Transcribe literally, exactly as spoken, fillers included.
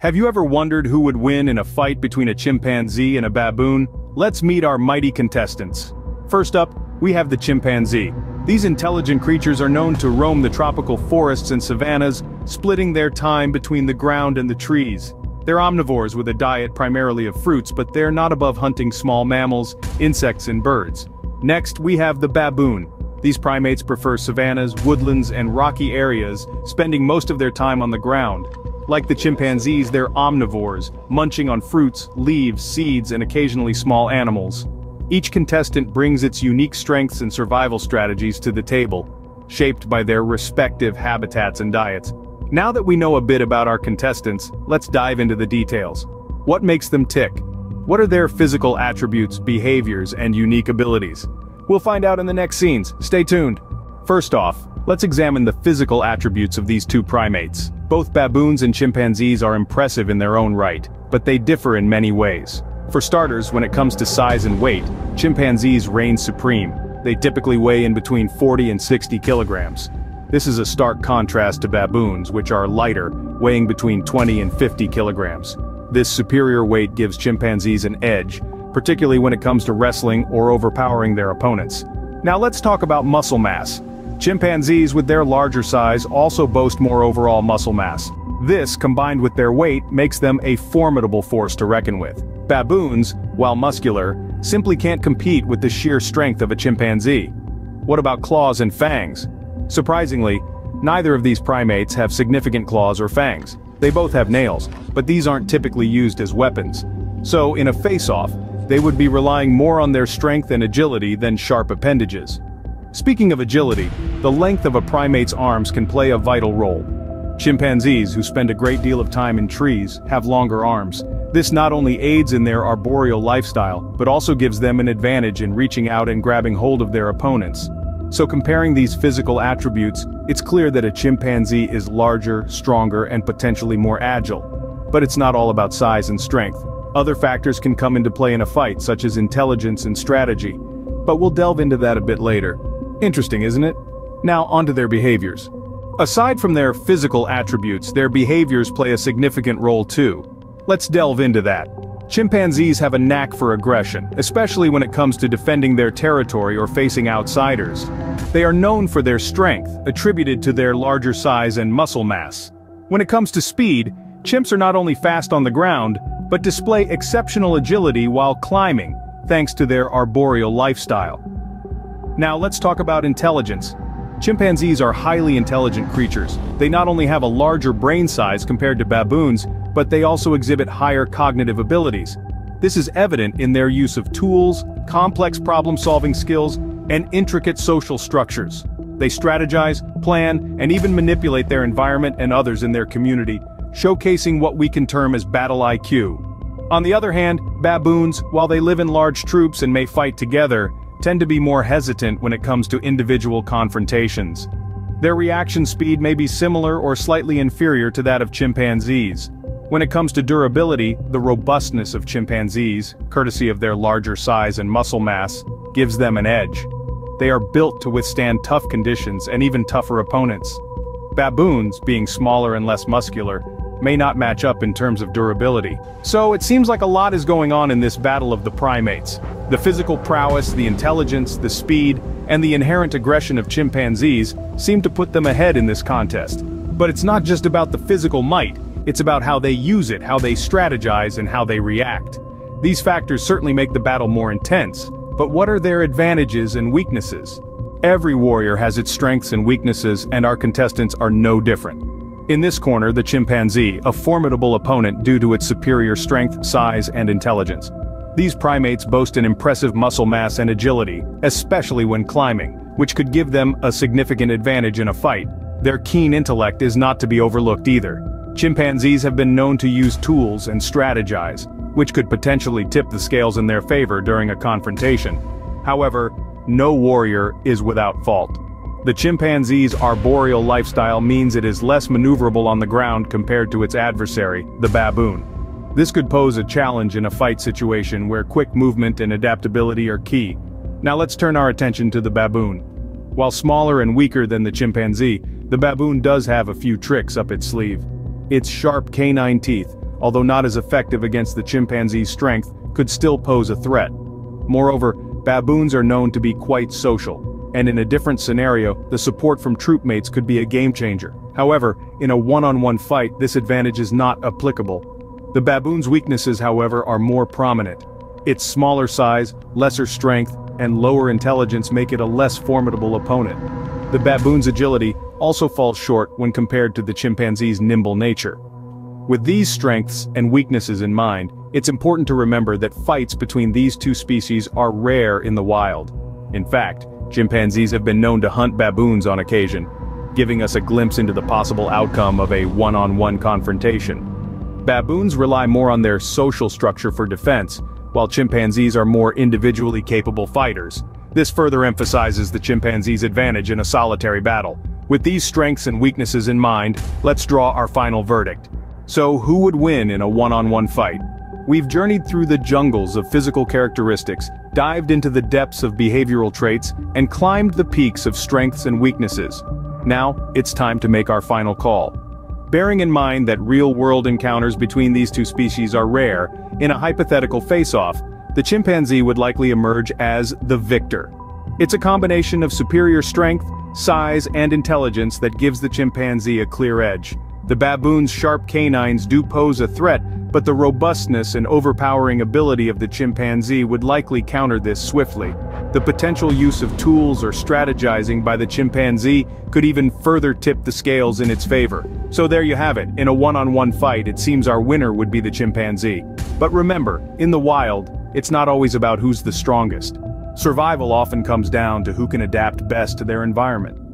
Have you ever wondered who would win in a fight between a chimpanzee and a baboon? Let's meet our mighty contestants. First up, we have the chimpanzee. These intelligent creatures are known to roam the tropical forests and savannas, splitting their time between the ground and the trees. They're omnivores with a diet primarily of fruits, but they're not above hunting small mammals, insects and birds. Next, we have the baboon. These primates prefer savannas, woodlands and rocky areas, spending most of their time on the ground. Like the chimpanzees, they're omnivores, munching on fruits, leaves, seeds, and occasionally small animals. Each contestant brings its unique strengths and survival strategies to the table, shaped by their respective habitats and diets. Now that we know a bit about our contestants, let's dive into the details. What makes them tick? What are their physical attributes, behaviors, and unique abilities? We'll find out in the next scenes. Stay tuned. First off, let's examine the physical attributes of these two primates. Both baboons and chimpanzees are impressive in their own right, but they differ in many ways. For starters, when it comes to size and weight, chimpanzees reign supreme. They typically weigh in between forty and sixty kilograms. This is a stark contrast to baboons, which are lighter, weighing between twenty and fifty kilograms. This superior weight gives chimpanzees an edge, particularly when it comes to wrestling or overpowering their opponents. Now let's talk about muscle mass. Chimpanzees with their larger size also boast more overall muscle mass. This, combined with their weight, makes them a formidable force to reckon with. Baboons, while muscular, simply can't compete with the sheer strength of a chimpanzee. What about claws and fangs? Surprisingly, neither of these primates have significant claws or fangs. They both have nails, but these aren't typically used as weapons. So, in a face-off, they would be relying more on their strength and agility than sharp appendages. Speaking of agility, the length of a primate's arms can play a vital role. Chimpanzees, who spend a great deal of time in trees, have longer arms. This not only aids in their arboreal lifestyle, but also gives them an advantage in reaching out and grabbing hold of their opponents. So comparing these physical attributes, it's clear that a chimpanzee is larger, stronger, and potentially more agile. But it's not all about size and strength. Other factors can come into play in a fight, such as intelligence and strategy. But we'll delve into that a bit later. Interesting, isn't it? Now onto their behaviors. Aside from their physical attributes, their behaviors play a significant role too. Let's delve into that. Chimpanzees have a knack for aggression, especially when it comes to defending their territory or facing outsiders. They are known for their strength, attributed to their larger size and muscle mass. When it comes to speed, chimps are not only fast on the ground, but display exceptional agility while climbing, thanks to their arboreal lifestyle. Now let's talk about intelligence. Chimpanzees are highly intelligent creatures. They not only have a larger brain size compared to baboons, but they also exhibit higher cognitive abilities. This is evident in their use of tools, complex problem-solving skills, and intricate social structures. They strategize, plan, and even manipulate their environment and others in their community, showcasing what we can term as battle I Q. On the other hand, baboons, while they live in large troops and may fight together, tend to be more hesitant when it comes to individual confrontations. Their reaction speed may be similar or slightly inferior to that of chimpanzees. When it comes to durability, the robustness of chimpanzees, courtesy of their larger size and muscle mass, gives them an edge. They are built to withstand tough conditions and even tougher opponents. Baboons, being smaller and less muscular, may not match up in terms of durability. So it seems like a lot is going on in this battle of the primates. The physical prowess, the intelligence, the speed, and the inherent aggression of chimpanzees seem to put them ahead in this contest. But it's not just about the physical might, it's about how they use it, how they strategize, and how they react. These factors certainly make the battle more intense, but what are their advantages and weaknesses? Every warrior has its strengths and weaknesses, and our contestants are no different. In this corner, the chimpanzee, a formidable opponent due to its superior strength, size, and intelligence. These primates boast an impressive muscle mass and agility, especially when climbing, which could give them a significant advantage in a fight. Their keen intellect is not to be overlooked either. Chimpanzees have been known to use tools and strategize, which could potentially tip the scales in their favor during a confrontation. However, no warrior is without fault. The chimpanzee's arboreal lifestyle means it is less maneuverable on the ground compared to its adversary, the baboon. This could pose a challenge in a fight situation where quick movement and adaptability are key. Now let's turn our attention to the baboon. While smaller and weaker than the chimpanzee, the baboon does have a few tricks up its sleeve. Its sharp canine teeth, although not as effective against the chimpanzee's strength, could still pose a threat. Moreover, baboons are known to be quite social, and in a different scenario, the support from troopmates could be a game-changer. However, in a one-on-one fight, this advantage is not applicable. The baboon's weaknesses, however, are more prominent. Its smaller size, lesser strength, and lower intelligence make it a less formidable opponent. The baboon's agility also falls short when compared to the chimpanzee's nimble nature. With these strengths and weaknesses in mind, it's important to remember that fights between these two species are rare in the wild. In fact, chimpanzees have been known to hunt baboons on occasion, giving us a glimpse into the possible outcome of a one-on-one confrontation. Baboons rely more on their social structure for defense, while chimpanzees are more individually capable fighters. This further emphasizes the chimpanzee's advantage in a solitary battle. With these strengths and weaknesses in mind, let's draw our final verdict. So, who would win in a one-on-one fight? We've journeyed through the jungles of physical characteristics, dived into the depths of behavioral traits, and climbed the peaks of strengths and weaknesses. Now, it's time to make our final call. Bearing in mind that real-world encounters between these two species are rare, in a hypothetical face-off, the chimpanzee would likely emerge as the victor. It's a combination of superior strength, size, and intelligence that gives the chimpanzee a clear edge. The baboon's sharp canines do pose a threat, but the robustness and overpowering ability of the chimpanzee would likely counter this swiftly. The potential use of tools or strategizing by the chimpanzee could even further tip the scales in its favor. So there you have it, in a one-on-one fight it seems our winner would be the chimpanzee. But remember, in the wild, it's not always about who's the strongest. Survival often comes down to who can adapt best to their environment.